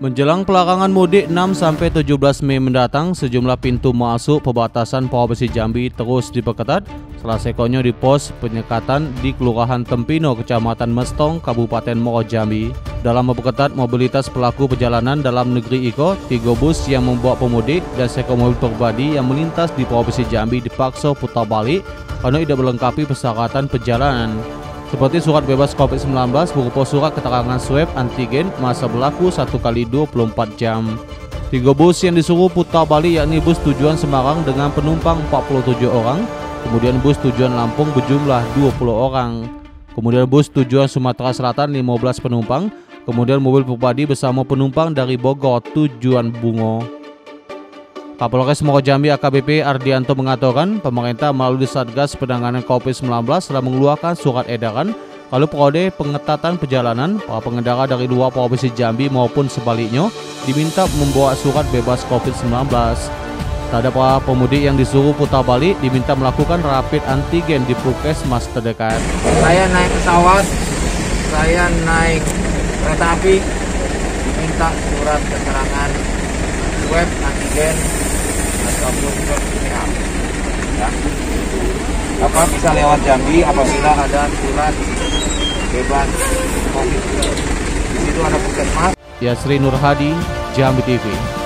Menjelang pelarangan mudik 6-17 Mei mendatang, sejumlah pintu masuk perbatasan Provinsi Jambi terus diperketat, salah sekonya di pos penyekatan di Kelurahan Tempino, Kecamatan Mestong, Kabupaten Muaro Jambi. Dalam memperketat mobilitas pelaku perjalanan dalam negeri Iko, 3 bus yang membawa pemudik dan seekor mobil pribadi yang melintas di Provinsi Jambi dipaksa putar balik karena tidak melengkapi persyaratan perjalanan, seperti surat bebas COVID-19 berupa surat keterangan swab antigen masa berlaku 1 kali 24 jam. 3 bus yang disuruh putar balik yakni bus tujuan Semarang dengan penumpang 47 orang, kemudian bus tujuan Lampung berjumlah 20 orang, kemudian bus tujuan Sumatera Selatan 15 penumpang, kemudian mobil pribadi bersama penumpang dari Bogor tujuan Bungo. Kapolres Muaro Jambi AKBP Ardianto mengatakan pemerintah melalui Satgas Penanganan COVID-19 telah mengeluarkan surat edaran kalau periode pengetatan perjalanan, para pengendara dari luar Provinsi Jambi maupun sebaliknya diminta membawa surat bebas COVID-19. Terhadap para pemudik yang disuruh putar balik diminta melakukan rapid antigen di puskesmas terdekat. Saya naik pesawat, saya naik kereta api, minta surat keterangan swab antigen ataupun PCR, ya. Apa bisa lewat Jambi apabila ada surat bebas COVID. Di situ ada puskesmas. Yasri Nur Hadi, Jambi TV.